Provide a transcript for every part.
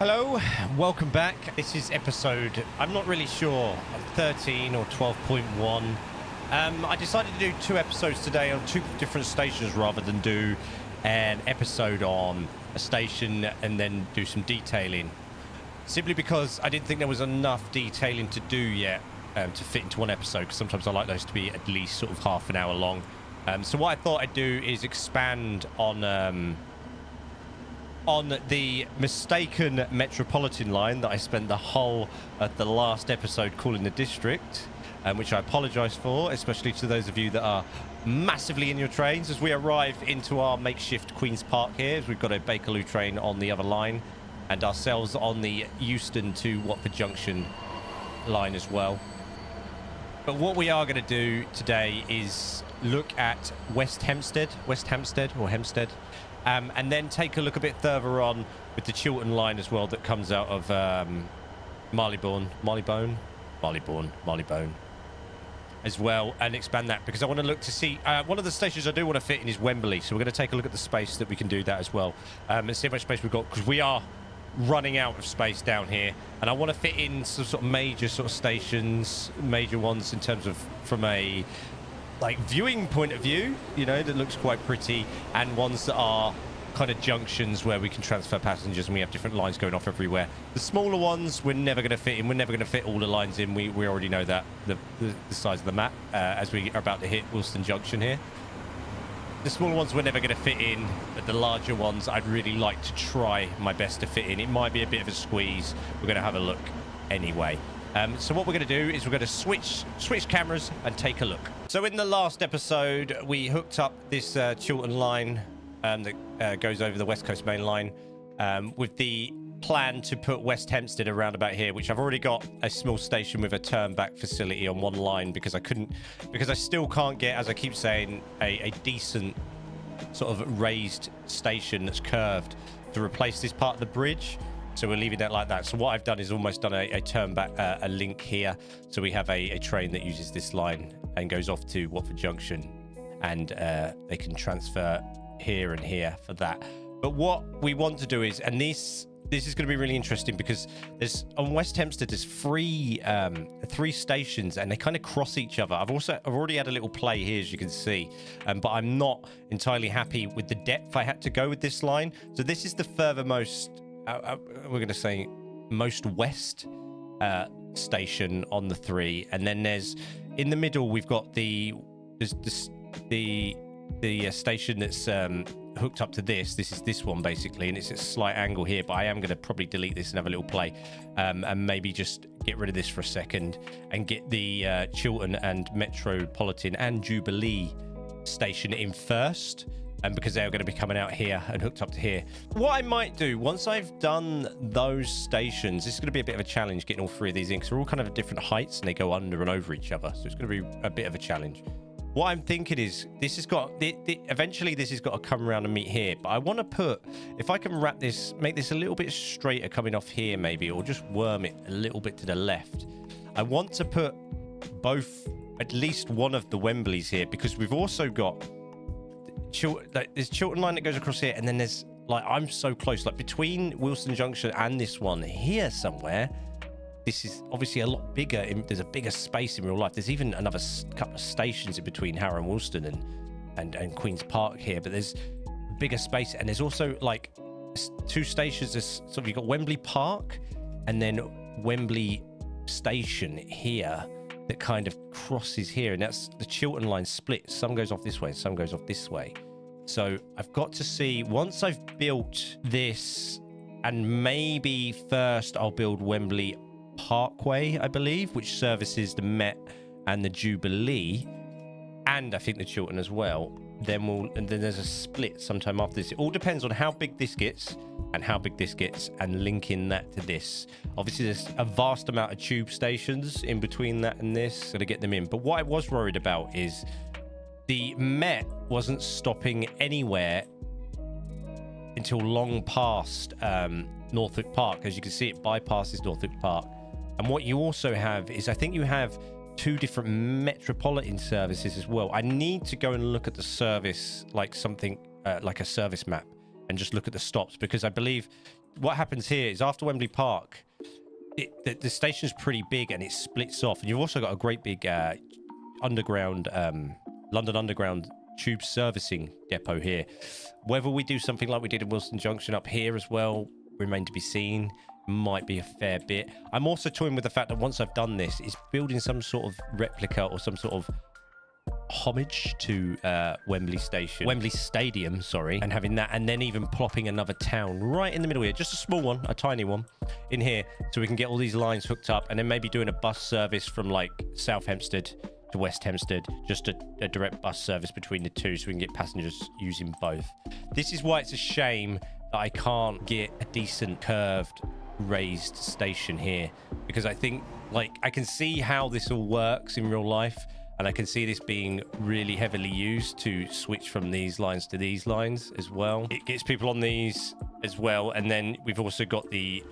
Hello, welcome back. This is episode, I'm not really sure, 13 or 12.1. I decided to do two episodes today on two different stations rather than do an episode on a station and then do some detailing. Simply because I didn't think there was enough detailing to do yet to fit into one episode, because sometimes I like those to be at least sort of half an hour long. So what I thought I'd do is expand on the mistaken Metropolitan line that I spent the whole of the last episode calling the District, which I apologise for, especially to those of you that are massively in your trains. As we arrive into our makeshift Queen's Park here, as we've got a Bakerloo train on the other line and ourselves on the Euston to Watford Junction line as well. But what we are going to do today is look at West Hampstead, and then take a look a bit further on with the Chiltern line as well, that comes out of Marylebone as well, and expand that, because I want to look to see one of the stations I do want to fit in is Wembley, so we're going to take a look at the space that we can do that as well, and see how much space we've got, because we are running out of space down here, and I want to fit in some sort of major sort of stations, major ones in terms of from a like viewing point of view, you know, that looks quite pretty, and ones that are kind of junctions where we can transfer passengers and we have different lines going off everywhere. The smaller ones we're never going to fit in, we're never going to fit all the lines in, we already know that, the size of the map, as we are about to hit Wilston Junction here. The smaller ones we're never going to fit in, but the larger ones I'd really like to try my best to fit in. It might be a bit of a squeeze, we're going to have a look anyway. So what we're going to do is we're going to switch cameras and take a look. So in the last episode, we hooked up this Chiltern line that goes over the West Coast Main Line with the plan to put West Hampstead around about here, which I've already got a small station with a turn-back facility on one line, because I still can't get, as I keep saying, a decent sort of raised station that's curved to replace this part of the bridge. So we're leaving that like that. So what I've done is almost done a turn back, a link here. So we have a train that uses this line and goes off to Watford Junction, and they can transfer here and here for that. But what we want to do is, and this is going to be really interesting, because there's on West Hampstead there's three stations and they kind of cross each other. I've already had a little play here, as you can see, but I'm not entirely happy with the depth I had to go with this line. So this is the furthermost, we're going to say most west station on the three, and then there's in the middle we've got the station that's hooked up to this is this one basically, and it's a slight angle here, but I am going to probably delete this and have a little play, and maybe just get rid of this for a second and get the Chiltern and Metropolitan and Jubilee station in first. And because they're going to be coming out here and hooked up to here. What I might do, once I've done those stations, this is going to be a bit of a challenge getting all three of these in, because they're all kind of at different heights and they go under and over each other. So it's going to be a bit of a challenge. What I'm thinking is this has got, eventually this has got to come around and meet here. But I want to put, if I can wrap this, make this a little bit straighter coming off here maybe, or just worm it a little bit to the left. I want to put both, at least one of the Wembleys here, because we've also got... there's Chiltern line that goes across here, and then there's like, I'm so close, like between Wilston Junction and this one here somewhere. This is obviously a lot bigger, there's a bigger space in real life. There's even another couple of stations in between Harrow and Wilston and Queen's Park here, but there's bigger space, and there's also like two stations. There's sort of, you've got Wembley Park and then Wembley Station here that kind of crosses here, and that's the Chiltern line split. Some goes off this way, some goes off this way. So I've got to see, once I've built this, and maybe first I'll build Wembley Parkway, I believe, which services the Met and the Jubilee, and I think the Chiltern as well. Then we'll, and then there's a split sometime after this. It all depends on how big this gets and how big this gets, and linking that to this. Obviously there's a vast amount of tube stations in between that and this, so to get them in. But what I was worried about is the Met wasn't stopping anywhere until long past Norfolk Park. As you can see, it bypasses Norfolk Park. And what you also have is, I think you have two different Metropolitan services as well. I need to go and look at the service, like something like a service map, and just look at the stops, because I believe what happens here is after Wembley Park, the station's pretty big and it splits off. And you've also got a great big underground, London Underground tube servicing depot here. Whether we do something like we did in Wilston Junction up here as well, remains to be seen. Might be a fair bit. I'm also toying with the fact that once I've done this, it's building some sort of replica or some sort of homage to Wembley Stadium, sorry, and having that, and then even plopping another town right in the middle here, just a small one, a tiny one in here, so we can get all these lines hooked up, and then maybe doing a bus service from like South Hampstead to West Hampstead, just a direct bus service between the two, so we can get passengers using both. This is why it's a shame that I can't get a decent curved raised station here, because I think, like, I can see how this all works in real life, and I can see this being really heavily used to switch from these lines to these lines as well. It gets people on these as well. And then we've also got the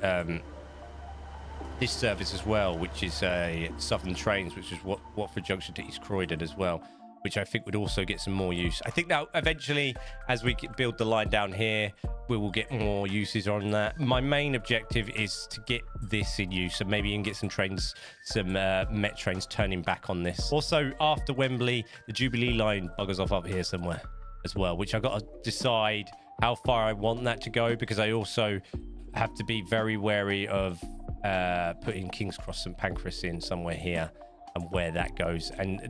this service as well, which is a Southern Trains, which is Watford Junction to East Croydon as well, which I think would also get some more use. I think that eventually, as we build the line down here, we will get more uses on that. My main objective is to get this in use, and maybe even get some trains, some Met trains turning back on this. Also, after Wembley, the Jubilee line buggers off up here somewhere as well, which I've got to decide how far I want that to go, because I also have to be very wary of putting King's Cross and Pancras in somewhere here, and where that goes. And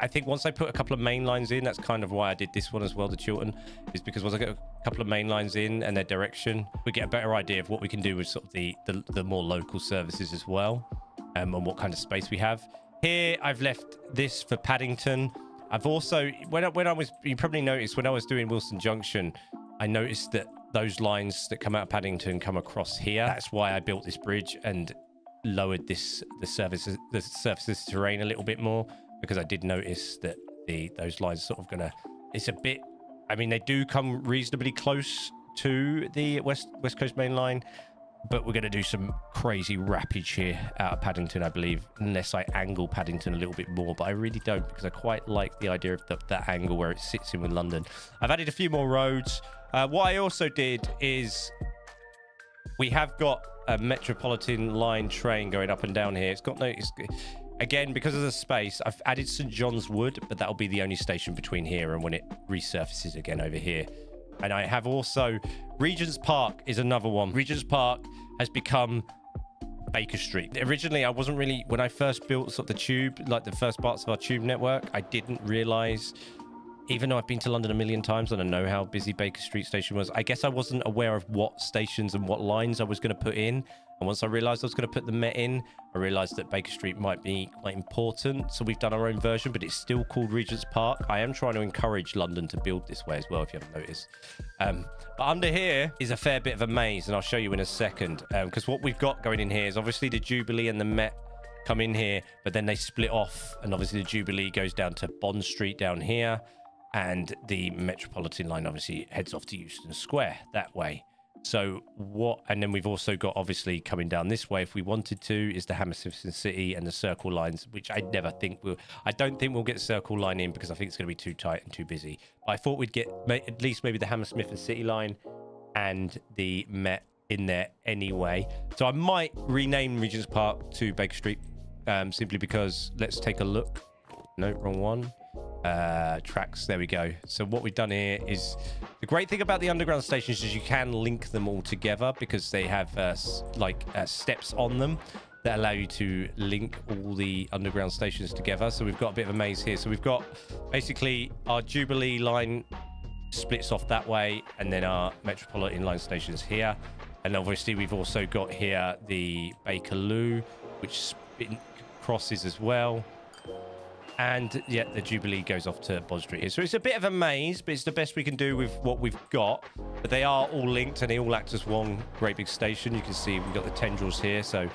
I think once I put a couple of main lines in, that's kind of why I did this one as well, the Chiltern, is because once I get a couple of main lines in and their direction, we get a better idea of what we can do with sort of the more local services as well, and what kind of space we have here. I've left this for Paddington. I've also, when I was, you probably noticed when I was doing Wilston Junction, I noticed that those lines that come out of Paddington come across here. That's why I built this bridge and lowered the surface terrain a little bit more, because I did notice that those lines sort of gonna, it's a bit, I mean, they do come reasonably close to the West Coast Main Line, but we're gonna do some crazy rapids here out of Paddington, I believe, unless I angle Paddington a little bit more, but I really don't, because I quite like the idea of that angle where it sits in with London. I've added a few more roads. What I also did is we have got a Metropolitan line train going up and down here. It's got no, it's, again, because of the space, I've added St. John's Wood, but that'll be the only station between here and when it resurfaces again over here. And I have also, Regent's Park is another one. Regent's Park has become Baker Street. Originally, I wasn't really, when I first built sort of the tube, like the first parts of our tube network, I didn't realize, even though I've been to London a million times and I know how busy Baker Street station was, I guess I wasn't aware of what stations and what lines I was going to put in. And once I realized I was going to put the Met in, I realized that Baker Street might be quite important. So we've done our own version, but it's still called Regent's Park. I am trying to encourage London to build this way as well, if you haven't noticed. But under here is a fair bit of a maze, and I'll show you in a second. Because what we've got going in here is obviously the Jubilee and the Met come in here, but then they split off. And obviously the Jubilee goes down to Bond Street down here, and the Metropolitan line obviously heads off to Euston Square that way. So what, and then we've also got, obviously coming down this way if we wanted to, is the Hammersmith and City and the circle lines, which I never think we'll, I don't think we'll get circle line in, because I think it's going to be too tight and too busy. But I thought we'd get at least maybe the Hammersmith and City line and the Met in there anyway. So I might rename Regent's Park to Baker Street, simply because, let's take a look. No, wrong one. Tracks, there we go. So what we've done here is, the great thing about the underground stations is you can link them all together, because they have steps on them that allow you to link all the underground stations together. So we've got a bit of a maze here. So we've got basically our Jubilee line splits off that way, and then our Metropolitan line stations here, and obviously we've also got here the Bakerloo, which crosses as well. And yeah, the Jubilee goes off to Bond Street here. So it's a bit of a maze, but it's the best we can do with what we've got. But they are all linked, and they all act as one great big station. You can see we've got the tendrils here, so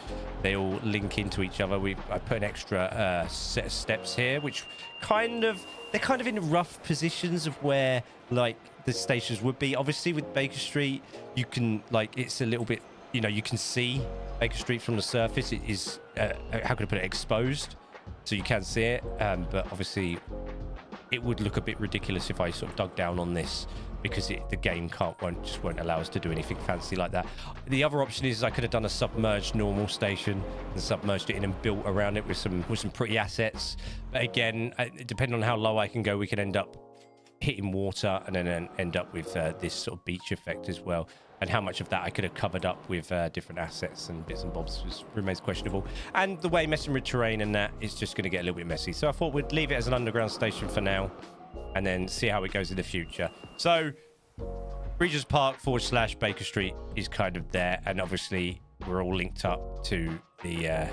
they all link into each other. I put an extra set of steps here, which they're kind of in rough positions of where like the stations would be. Obviously with Baker Street, you can, like, it's a little bit, you know, you can see Baker Street from the surface. It is, how can I put it, exposed. So you can see it, but obviously it would look a bit ridiculous if I sort of dug down on this because the game won't allow us to do anything fancy like that. The other option is I could have done a submerged normal station and submerged it in and built around it with some pretty assets. But again, depending on how low I can go, we can end up hitting water and then end up with this sort of beach effect as well. And how much of that I could have covered up with different assets and bits and bobs remains questionable. And the way messing with terrain and that is just going to get a little bit messy. So I thought we'd leave it as an underground station for now and then see how it goes in the future. So Regent's Park / Baker Street is kind of there. And obviously we're all linked up to the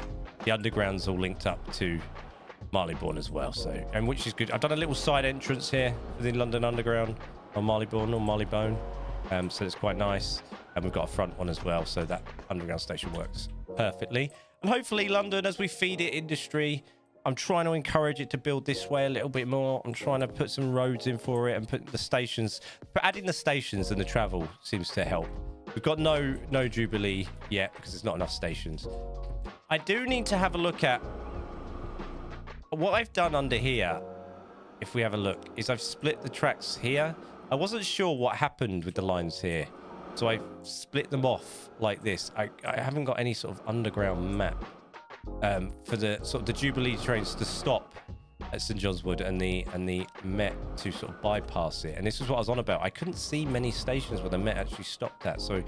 underground's all linked up to Marylebone as well. So, and which is good. I've done a little side entrance here within London Underground on Marylebone or Marylebone. So it's quite nice, and we've got a front one as well, so that underground station works perfectly. And hopefully London, as we feed it industry, I'm trying to encourage it to build this way a little bit more. I'm trying to put some roads in for it and put the stations, but adding the stations and the travel seems to help. We've got no Jubilee yet because there's not enough stations. I do need to have a look at what I've done under here. If we have a look, is I've split the tracks here. I wasn't sure what happened with the lines here, so I split them off like this. I haven't got any sort of underground map for the sort of the Jubilee trains to stop at St. John's Wood and the Met to sort of bypass it. And this is what I was on about. I couldn't see many stations where the Met actually stopped at, so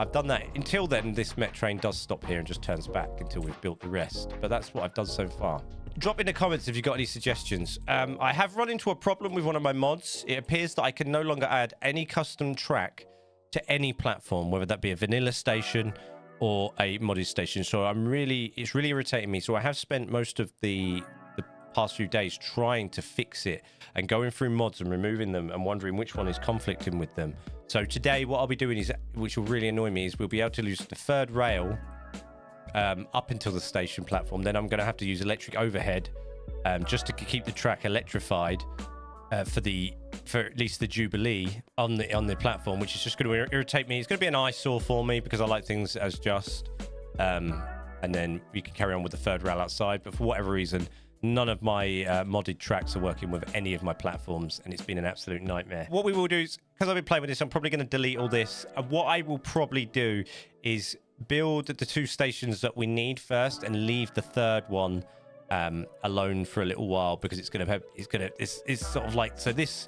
I've done that. Until then, this Met train does stop here and just turns back until we've built the rest. But that's what I've done so far. Drop in the comments if you've got any suggestions. I have run into a problem with one of my mods. It appears that I can no longer add any custom track to any platform, whether that be a vanilla station or a modded station. So it's really irritating me. So I have spent most of the past few days trying to fix it and going through mods and removing them and wondering which one is conflicting with them. So today what I'll be doing, is which will really annoy me, is we'll be able to use the third rail up until the station platform. Then I'm going to have to use electric overhead just to keep the track electrified for at least the Jubilee on the platform, which is just going to irritate me. It's going to be an eyesore for me because I like things as just. And then we can carry on with the third rail outside. But for whatever reason, none of my modded tracks are working with any of my platforms, and it's been an absolute nightmare. What we will do is, because I've been playing with this, I'm probably going to delete all this. And what I will probably do is build the two stations that we need first and leave the third one alone for a little while, because it's sort of like, so this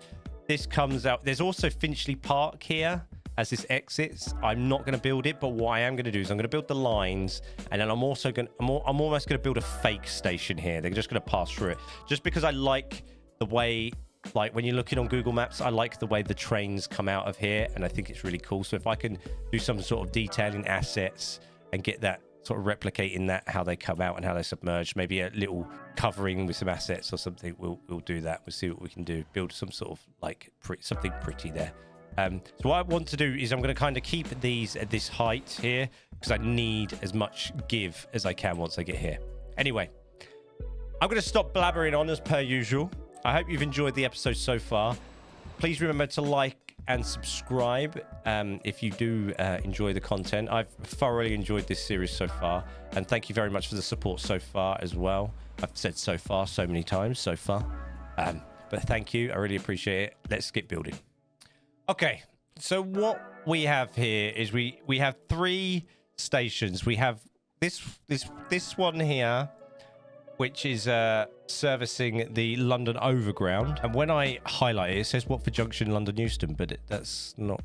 comes out. There's also Finchley Park here as this exits. I'm not going to build it, but what I am going to do is I'm going to build the lines, and then I'm almost going to build a fake station here. They're just going to pass through it, just because I like the way, like when you're looking on Google Maps, I like the way the trains come out of here, and I think it's really cool. So if I can do some sort of detailing assets and get that sort of replicating that, how they come out and how they submerge, maybe a little covering with some assets or something, we'll do that. We'll see what we can do, build some sort of like something pretty there. So what I want to do is I'm going to kind of keep these at this height here, because I need as much give as I can once I get here. Anyway, I'm going to stop blabbering on as per usual. I hope you've enjoyed the episode so far. Please remember to like and subscribe if you do enjoy the content. I've thoroughly enjoyed this series so far, and thank you very much for the support so far as well. I've said so far so many times, so far. But thank you. I really appreciate it. Let's get building. Okay, so what we have here is we have three stations. We have this one here, which is servicing the London Overground. And when I highlight it, it says Watford Junction, London Euston, but that's not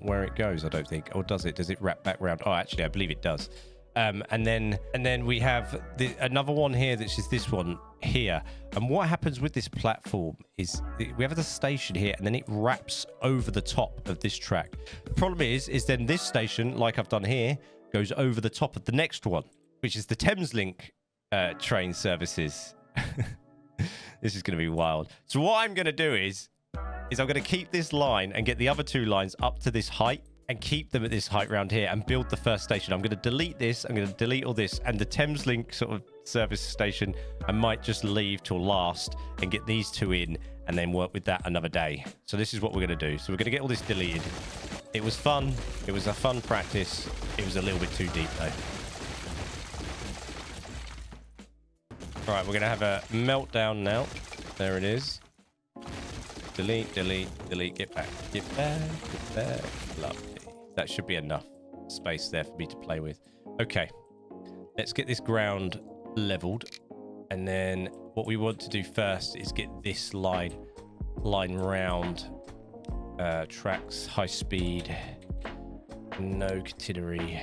where it goes, I don't think. Or does it? Does it wrap back round? Oh, actually, I believe it does. And then we have another one here, which is this one here. And what happens with this platform is we have the station here, and then it wraps over the top of this track. The problem is then this station, like I've done here, goes over the top of the next one, which is the Thameslink train services. This is going to be wild. So what I'm going to do is I'm going to keep this line and get the other two lines up to this height and keep them at this height round here and build the first station. I'm going to delete this. I'm going to delete all this, and the Thameslink sort of service station I might just leave till last and get these two in and then work with that another day. So this is what we're going to do. So we're going to get all this deleted. It was fun. It was a fun practice. It was a little bit too deep though. All right, we're going to have a meltdown now. There it is. Delete, delete, delete. Get back. Get back. Get back. Lovely. That should be enough space there for me to play with. Okay. Let's get this ground leveled. And then what we want to do first is get this line round. Tracks, high speed, no catenary.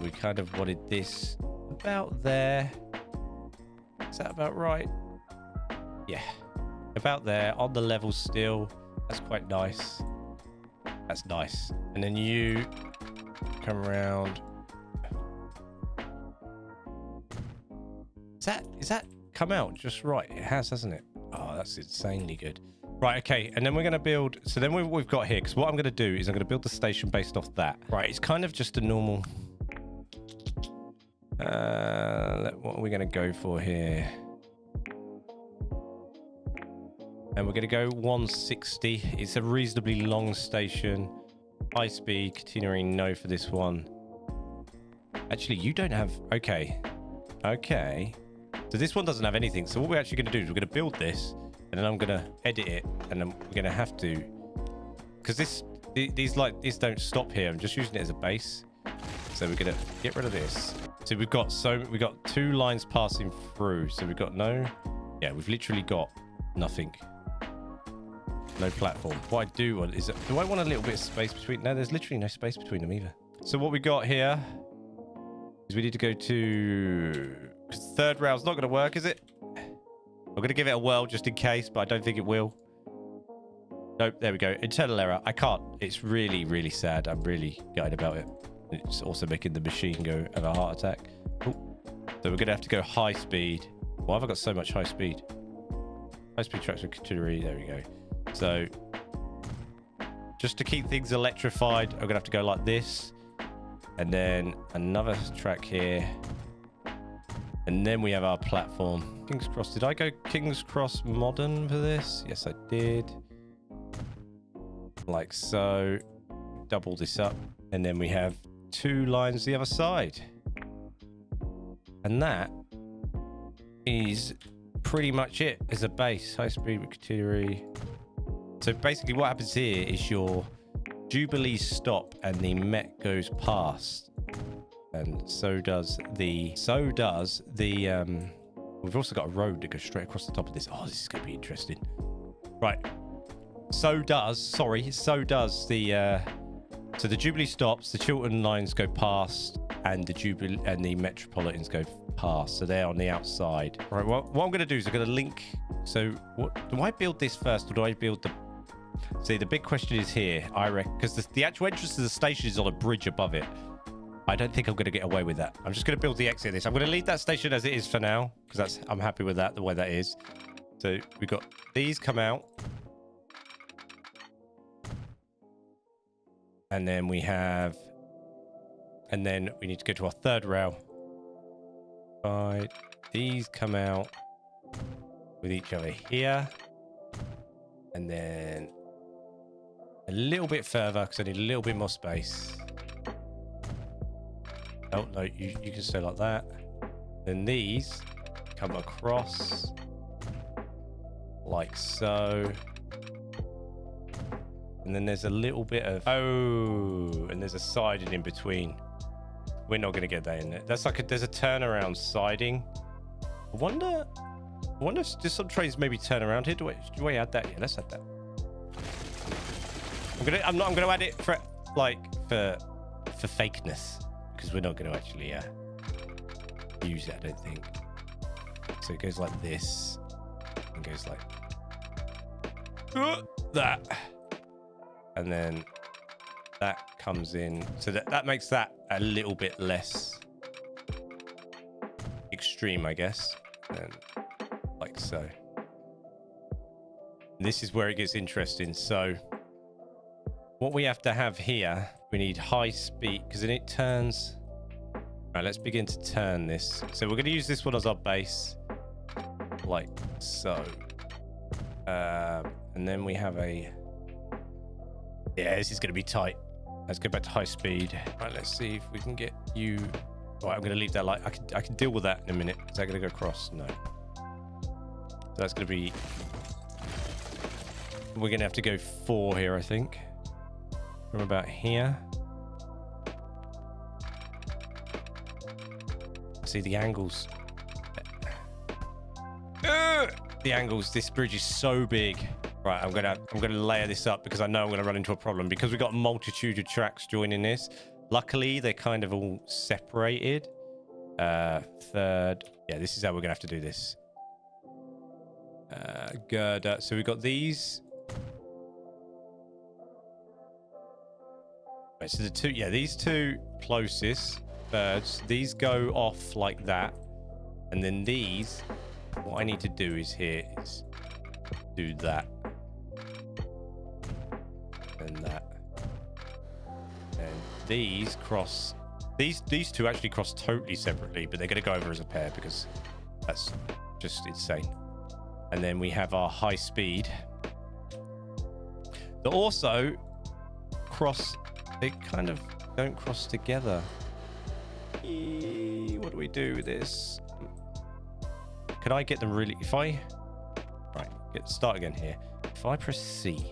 We kind of wanted this about there. Is that about right? Yeah, about there on the level still. That's quite nice. That's nice. And then you come around. Is that come out just right? It has, hasn't it? Oh, that's insanely good. Right, okay, and then we're going to build... So then we've got here, because what I'm going to do is I'm going to build the station based off that. Right, it's kind of just a normal... what are we going to go for here? And we're going to go 160. It's a reasonably long station. High speed, catenary, no for this one. Actually, you don't have... Okay. Okay. So this one doesn't have anything. So what we're actually going to do is we're going to build this... And then I'm going to edit it, and then we're going to have to, because these don't stop here. I'm just using it as a base. So we're going to get rid of this. So we've got two lines passing through. So we've got no, yeah, we've literally got nothing. No platform. What I do want is, do I want a little bit of space between? No, there's literally no space between them either. So what we got here is we need to go to, because third rail's not going to work, is it? I'm going to give it a whirl just in case, but I don't think it will. Nope, there we go. Internal error. I can't. It's really, really sad. I'm really gutted about it. It's also making the machine go have a heart attack. Ooh. So we're going to have to go high speed. Why have I got so much high speed? High speed tracks with catenary. There we go. So just to keep things electrified, I'm going to have to go like this. And then another track here. And then we have our platform. King's Cross. Did I go King's Cross Modern for this? Yes, I did. Like so. Double this up. And then we have two lines the other side. And that is pretty much it as a base. High speed with catenary. So basically what happens here is your Jubilee stop and the Met goes past. And so does the we've also got a road that goes straight across the top of this. Oh, this is going to be interesting. Right. So the Jubilee stops, the Chiltern lines go past, and the Jubilee and the Metropolitans go past. So they're on the outside. Right. Well, what I'm going to do is I'm going to link. So what do I build this first, or do I build the... See, the big question is here, I reckon, because the actual entrance to the station is on a bridge above it. I don't think I'm going to get away with that. I'm just going to build the exit of this. I'm going to leave that station as it is for now, because that's, I'm happy with that, the way that is. So we've got these come out. And then we have... And then we need to go to our third rail. Right. These come out with each other here. And then a little bit further, because I need a little bit more space. Oh, no, you can stay like that. Then these come across like so. And then there's a little bit of... Oh, and there's a siding in between. We're not going to get that in there. That's like a... There's a turnaround siding. I wonder if there's some trains maybe turn around here. Do I add that? Yeah, let's add that. I'm going to add it for, like, for fakeness. We're not going to actually use it, I don't think. So it goes like this and goes like that, and then that comes in, so that makes that a little bit less extreme, I guess, and like so. And this is where it gets interesting. So what we have to have here, we need high speed, because then it turns. All right, let's begin to turn this. So we're going to use this one as our base, like so. And then we have a... Yeah, this is going to be tight. Let's go back to high speed. All right, let's see if we can get you... All right, I'm going to leave that like... I can deal with that in a minute. Is that going to go across? No. So that's going to be... We're going to have to go 4 here, I think. From about here. See, the angles. The angles. This bridge is so big. Right, I'm gonna layer this up because I know I'm gonna run into a problem because we've got a multitude of tracks joining this. Luckily, they're kind of all separated. Third. Yeah, this is how we're gonna have to do this. Girder. So we've got these. Right, so the two, yeah, these two closest birds. These go off like that. And then these, what I need to do is here is do that. And that, and these cross. These two actually cross totally separately, but they're going to go over as a pair because that's just insane. And then we have our high speed. They also cross. They kind of don't cross together. What do we do with this? Can I get them really? If I right, get start again here. If I press C.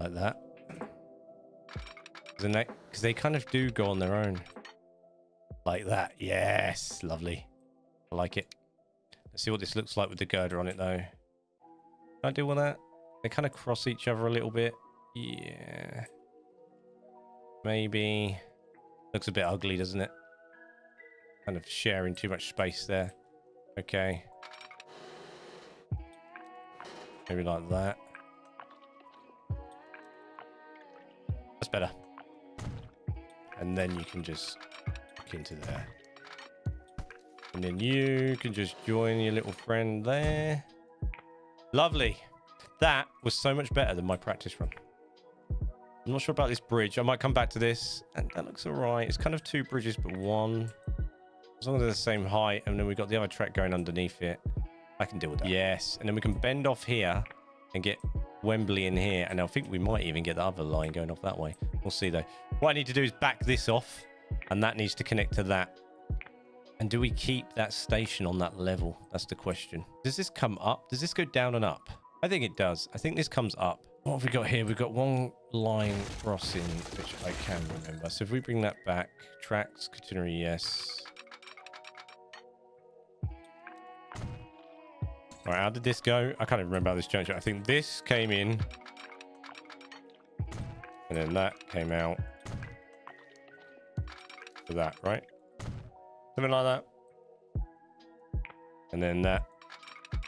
Like that, because they kind of do go on their own like that. Yes, lovely. I like it. Let's see what this looks like with the girder on it though. Can I do all that? They kind of cross each other a little bit. Yeah, maybe. Looks a bit ugly, doesn't it? Kind of sharing too much space there. Okay, maybe like that. That's better. And then you can just look into there. And then you can just join your little friend there. Lovely. That was so much better than my practice run. I'm not sure about this bridge. I might come back to this. And that looks all right. It's kind of two bridges, but one. As long as they're the same height. And then we've got the other track going underneath it. I can deal with that. Yes. And then we can bend off here and get Wembley in here, and I think we might even get the other line going off that way. We'll see though. What I need to do is back this off, and that needs to connect to that. And do we keep that station on that level? That's the question. Does this come up? Does this go down and up? I think it does. I think this comes up. What have we got here? We've got one line crossing, which I can remember. So if we bring that back, tracks, catenary, yes. All right, how did this go? I can't even remember how this changed. I think this came in, and then that came out for that, right? Something like that. And then that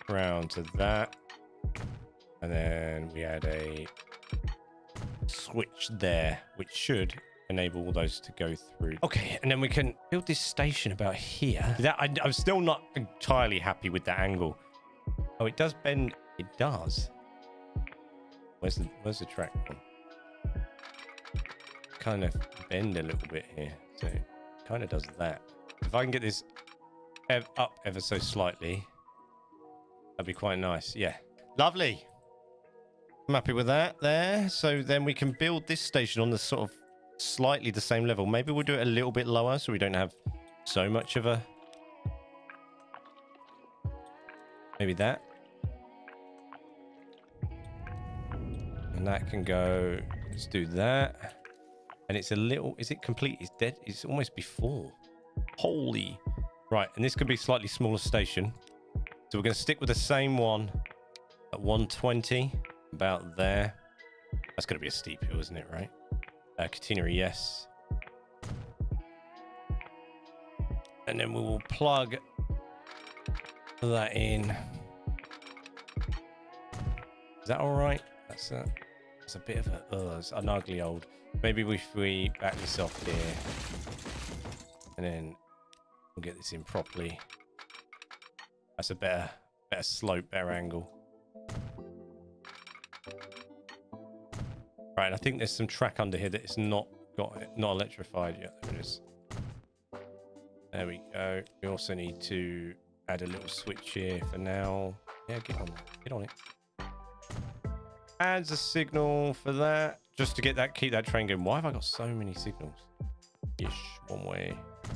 round to that. And then we had a switch there, which should enable all those to go through. Okay, and then we can build this station about here. That I'm still not entirely happy with that angle. Oh, it does bend. It does. Where's the track one? Kind of bend a little bit here. So it kind of does that. If I can get this up ever so slightly, that'd be quite nice. Yeah. Lovely. I'm happy with that there. So then we can build this station on the sort of slightly the same level. Maybe we'll do it a little bit lower so we don't have so much of a... Maybe that. And that can go, let's do that. And it's a little, is it complete? It's dead. It's almost before. Holy. Right, and this could be a slightly smaller station. So we're going to stick with the same one at 120, about there. That's going to be a steep hill, isn't it, right? Catenary, yes. And then we will plug that in. Is that all right? That's a bit of a that's an ugly old. Maybe if we back this off here, and then we'll get this in properly. That's a better slope, better angle. Right, I think there's some track under here that it's not electrified yet. There it is. There we go. We also need to add a little switch here for now. Yeah, get on it. Adds a signal for that, just to get that, keep that train going. Why have I got so many signals? Ish, one way.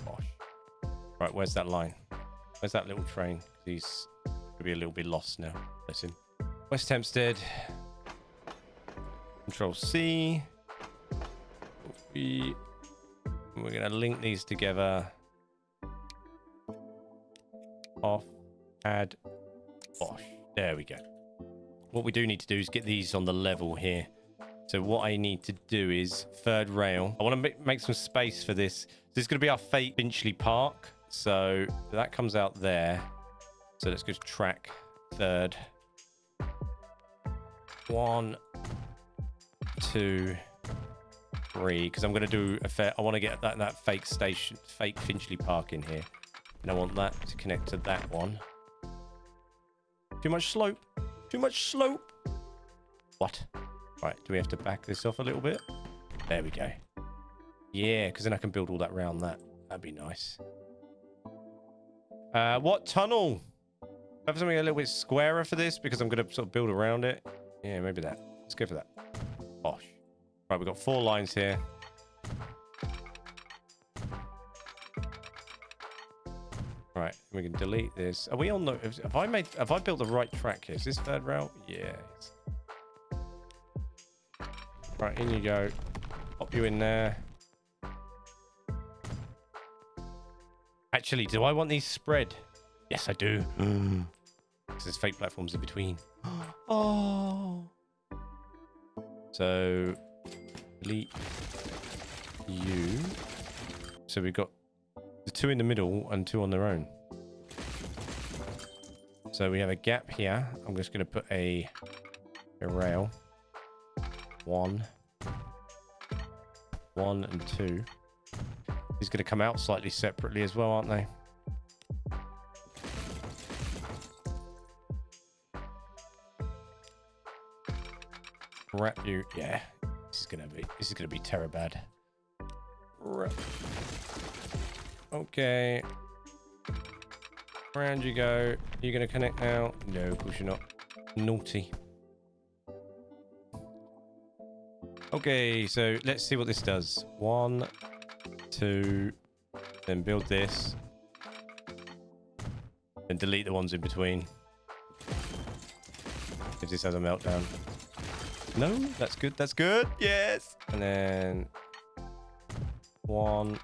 Gosh. Right, where's that line? Where's that little train? He's going to be a little bit lost now. Listen. West Hampstead. Control C. We're going to link these together. Off. Add. Bosh. There we go. What we do need to do is get these on the level here. So what I need to do is third rail. I want to make some space for this. This is going to be our fate Finchley Park. So that comes out there. So let's go to track third. 1, 2, 3. Because I'm going to do a fair... I want to get that fake station, fake Finchley Park in here. And I want that to connect to that one. Too much slope. Too much slope. What? Right, do we have to back this off a little bit? There we go. Yeah, because then I can build all that round that. That'd be nice. What tunnel? I have something a little bit squarer for this because I'm going to sort of build around it. Yeah, maybe that. Let's go for that. Bosh. Right, we've got 4 lines here. Right, we can delete this. Are we on the... Have I built the right track here? Is this third rail? Yeah. Right, in you go. Pop you in there. Actually, do I want these spread? Yes, I do. Because there's fake platforms in between. Oh. So, delete you. So we've got the 2 in the middle and 2 on their own. So we have a gap here. I'm just going to put a rail. 1, 1 and 2. These are going to come out slightly separately as well, aren't they? Wrap you, yeah. This is going to be terror bad. Wrap. Okay. Round you go. You're going to connect now? No, of course you're not. Naughty. Okay, so let's see what this does. 1, 2, then build this. Then delete the ones in between. If this has a meltdown. No, that's good. That's good. Yes. And then 1.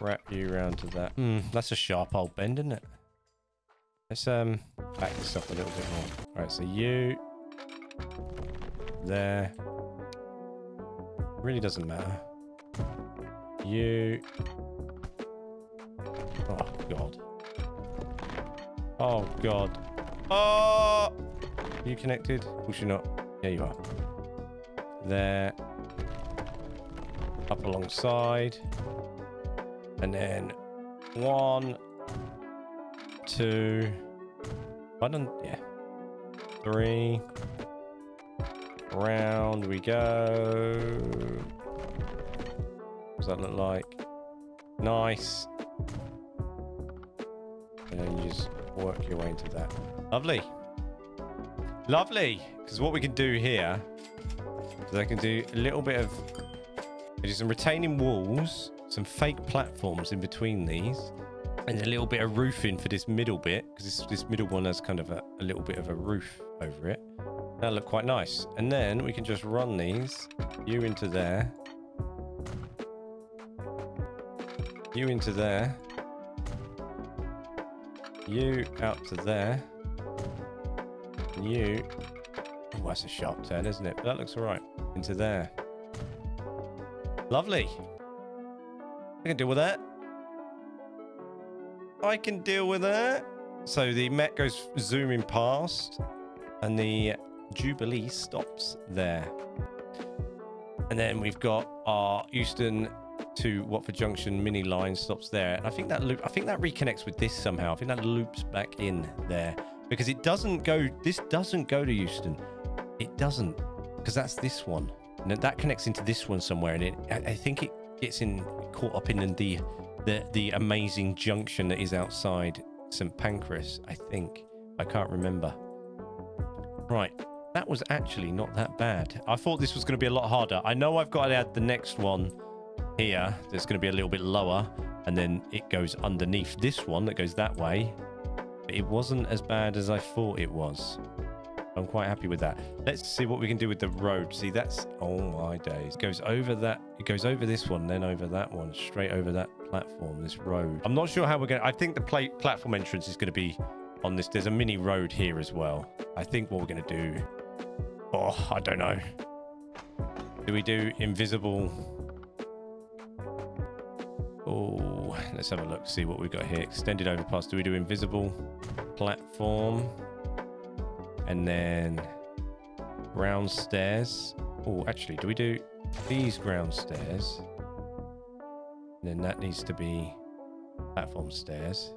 Wrap you around to that. That's a sharp old bend, isn't it? Let's back this up a little bit more. All right, so you there. Really doesn't matter. You. Oh god. Oh god. Oh. Are you connected? Of course you're not. Yeah, you are. There. Up alongside. And then 1, 2. Yeah. 3. Round we go. What does that look like? Nice. And then you just work your way into that. Lovely. Lovely. Because what we can do here is I can do a little bit of some retaining walls, some fake platforms in between these. And a little bit of roofing for this middle bit, because this middle one has kind of a little bit of a roof over it. That'll look quite nice. And then we can just run these. You into there. You into there. You out to there. And you... Oh, that's a sharp turn, isn't it? But that looks all right. Into there. Lovely. I can deal with that. I can deal with that. So the Met goes zooming past and the Jubilee stops there. And then we've got our Euston to Watford Junction mini line stops there. And I think that loop, I think that reconnects with this somehow. I think that loops back in there because it doesn't go, this doesn't go to Euston. It doesn't, because that's this one. And that connects into this one somewhere. And I think it gets caught up in the amazing junction that is outside St. Pancras, I think. I can't remember. Right. That was actually not that bad. I thought this was going to be a lot harder. I know I've got to add the next one here that's going to be a little bit lower, and then it goes underneath this one that goes that way. But it wasn't as bad as I thought it was. I'm quite happy with that. Let's see what we can do with the road. See, that's, oh my days, it goes over that, it goes over this one, then over that one, straight over that platform, this road. I'm not sure how we're going to, I think the platform entrance is going to be on this. There's a mini road here as well. I think what we're going to do, oh, I don't know. Do we do invisible? Oh, let's have a look, see what we've got here. Extended overpass. Do we do invisible platform? And then ground stairs. Oh, actually, do we do these ground stairs? And then that needs to be platform stairs.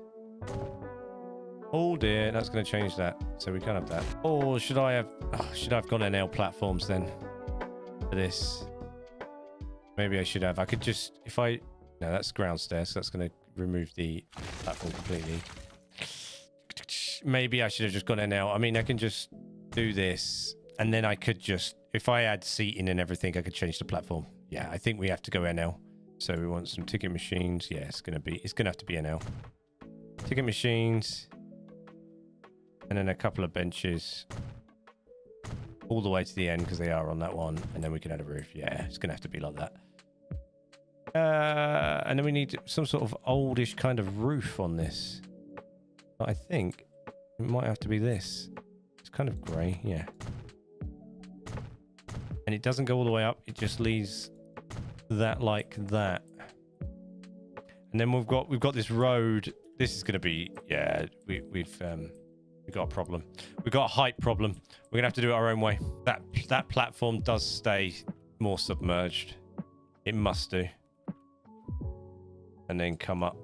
Oh dear, that's going to change that. So we can't have that. Or should I have? Oh, should I have gone NL platforms then for this? Maybe I should have. I could just, if I, no, that's ground stairs. So that's going to remove the platform completely. Maybe I should have just gone NL. I mean, I can just do this, and then I could just, if I add seating and everything, I could change the platform. Yeah, I think we have to go NL. So we want some ticket machines. Yeah, it's gonna have to be NL. Ticket machines, and then a couple of benches all the way to the end because they are on that one, and then we can add a roof. Yeah, it's gonna have to be like that. And then we need some sort of oldish kind of roof on this. But I think it might have to be this. It's kind of grey, yeah. And it doesn't go all the way up. It just leaves that like that. And then we've got this road. This is going to be, yeah. We've got a problem. We've got a height problem. We're gonna have to do it our own way. That platform does stay more submerged. It must do. And then come up.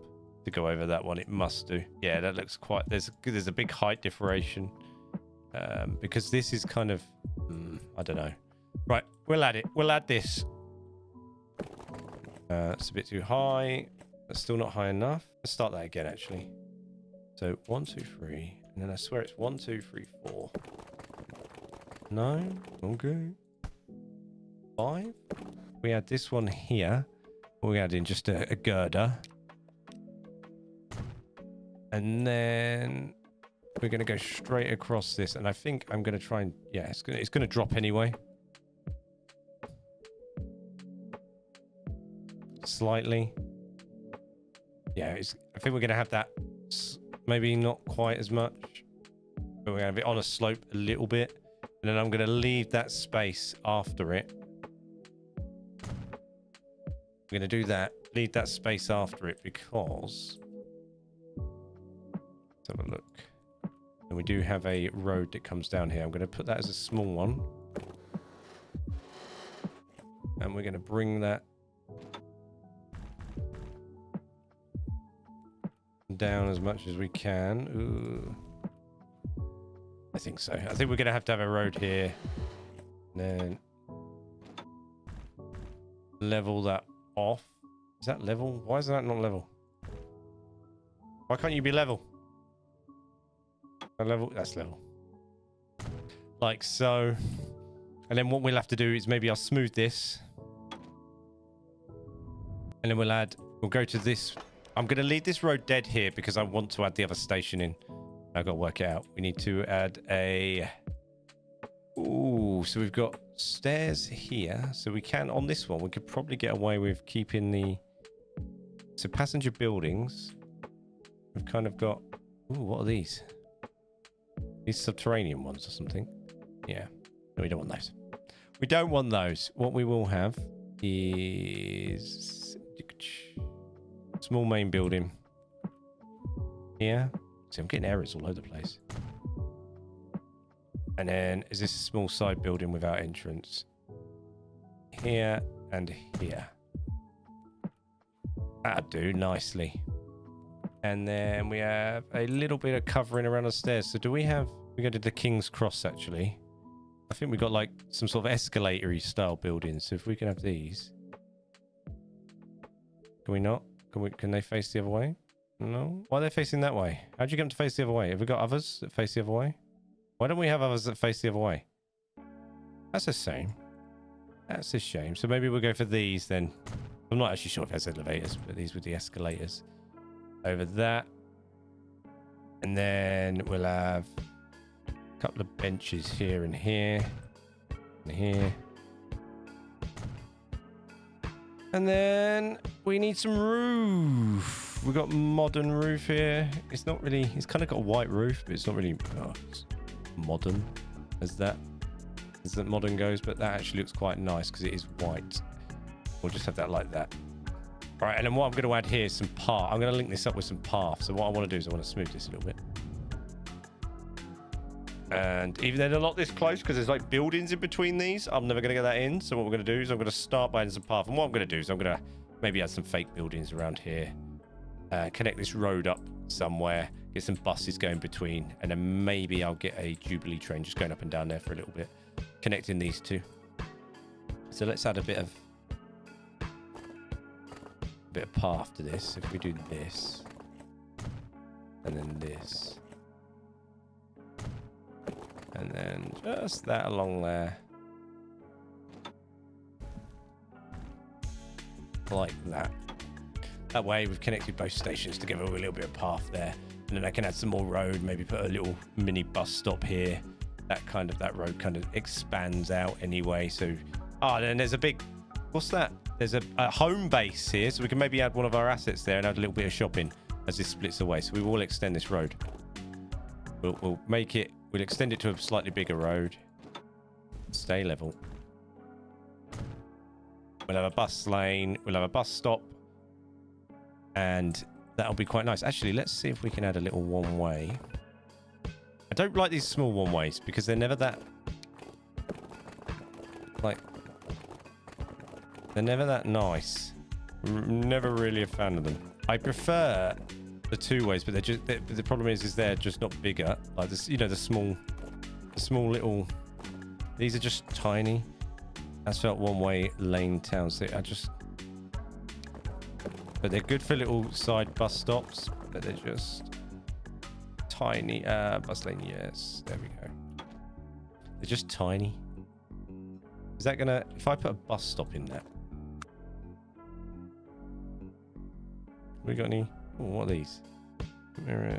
To go over that one, it must do. Yeah, that looks quite, there's a big height differentiation because this is kind of I don't know. Right, we'll add this. It's a bit too high. That's still not high enough. Let's start that again actually. So 1 2 3 and then I swear it's 1 2 3 4. No, okay, 5. We add this one here. We add in just a girder. And then we're going to go straight across this. And I think I'm going to try and... Yeah, it's going to drop anyway. Slightly. Yeah, I think we're going to have that. Maybe not quite as much. But we're going to have it on a slope a little bit. And then I'm going to leave that space after it. We're going to do that. Leave that space after it because... Have a look, and we do have a road that comes down here. I'm going to put that as a small one, and we're going to bring that down as much as we can. Ooh. I think so. I think we're going to have a road here, and then level that off. Is that level? Why is that not level? Why can't you be level? Level, that's level, like so. And then what we'll have to do is maybe I'll smooth this, and then we'll go to this. I'm going to leave this road dead here because I want to add the other station in. I've got to work it out. We need to add a, oh, so we've got stairs here, so we can, on this one we could probably get away with keeping the, so passenger buildings, we've kind of got, oh, what are these? These subterranean ones or something. Yeah, no, we don't want those. We don't want those. What we will have is small main building here. See, I'm getting errors all over the place. And then is this a small side building without entrance here and here? That'd do nicely. And then we have a little bit of covering around the stairs. So do we have... We go to the King's Cross, actually. I think we've got, like, some sort of escalatory style buildings. So if we can have these... Can we not? Can they face the other way? No? Why are they facing that way? How do you get them to face the other way? Have we got others that face the other way? Why don't we have others that face the other way? That's a shame. That's a shame. So maybe we'll go for these, then. I'm not actually sure if it has elevators, but these were the escalators over that. And then we'll have a couple of benches here and here and here. And then we need some roof. We've got modern roof here. It's not really, it's kind of got a white roof, but it's not really it's modern as that modern goes, but that actually looks quite nice because it is white. We'll just have that like that. All right, and then what I'm going to add here is some path. I'm going to link this up with some path. So what I want to do is I want to smooth this a little bit. And even though they're not this close, because there's like buildings in between these, I'm never going to get that in. So what we're going to do is I'm going to start by adding some path. And what I'm going to do is I'm going to maybe add some fake buildings around here. Connect this road up somewhere. Get some buses going between. And then maybe I'll get a Jubilee train just going up and down there for a little bit. Connecting these two. So let's add a bit of path to this. If we do this. And then this. And then just that along there. Like that. That way we've connected both stations together with a little bit of path there. And then I can add some more road, maybe put a little mini bus stop here. That road kind of expands out anyway. So, oh, then there's a big, what's that? There's a home base here. So we can maybe add one of our assets there and add a little bit of shopping as this splits away. So we will extend this road. We'll make it. We'll extend it to a slightly bigger road. Stay level. We'll have a bus lane. We'll have a bus stop. And that'll be quite nice. Actually, let's see if we can add a little one-way. I don't like these small one-ways because they're never that... Like... They're never that nice. Never really a fan of them. I prefer... the two ways, but they're just the problem is they're just not bigger. Like this, you know, the small little. These are just tiny. Asphalt one-way lane towns. So I just. But they're good for little side bus stops. But they're just tiny. Bus lane, yes. There we go. They're just tiny. Is that gonna? If I put a bus stop in that, we got any? Oh, what are these? Yeah,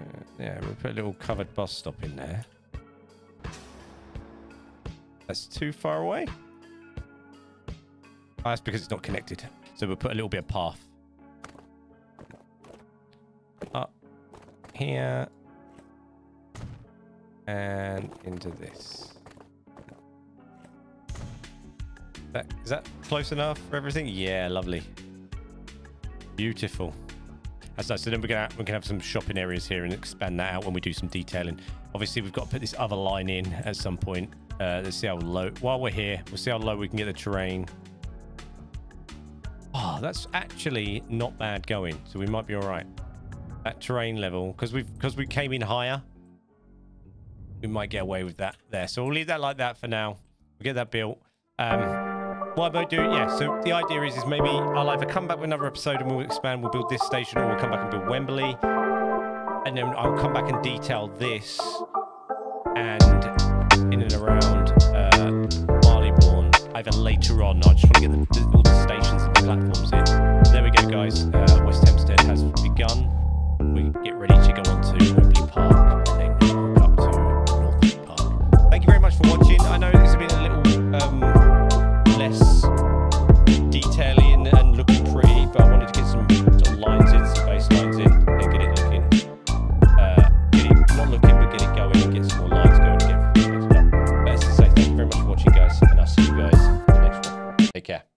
we'll put a little covered bus stop in there. That's too far away. Oh, that's because it's not connected. So we'll put a little bit of path. Up here. And into this. Is that close enough for everything? Yeah, lovely. Beautiful. That's nice. So then we're gonna have some shopping areas here and expand that out when we do some detailing. Obviously, we've got to put this other line in at some point. Let's see how low. While we're here, we'll see how low we can get the terrain. Oh, that's actually not bad going. So we might be all right. That terrain level, because we came in higher, we might get away with that there. So we'll leave that like that for now. We'll get that built. Why about doing, yeah, so the idea is maybe I'll either come back with another episode and we'll expand, we'll build this station, or we'll come back and build Wembley, and then I'll come back and detail this and in and around Marylebone either later on. I just want to get all the stations and the platforms in. There we go, guys. West Hampstead has begun. We get ready to go on to Wembley Park and then walk up to Northwood Park. Thank you very much for watching. I know this has been a little less detailing and looking pretty, but I wanted to get some lines in, some base lines in, and get it looking, not looking, but get it going and get some more lines going and get everything mixed up. But as I say, thank you very much for watching, guys, and I'll see you guys in the next one. Take care.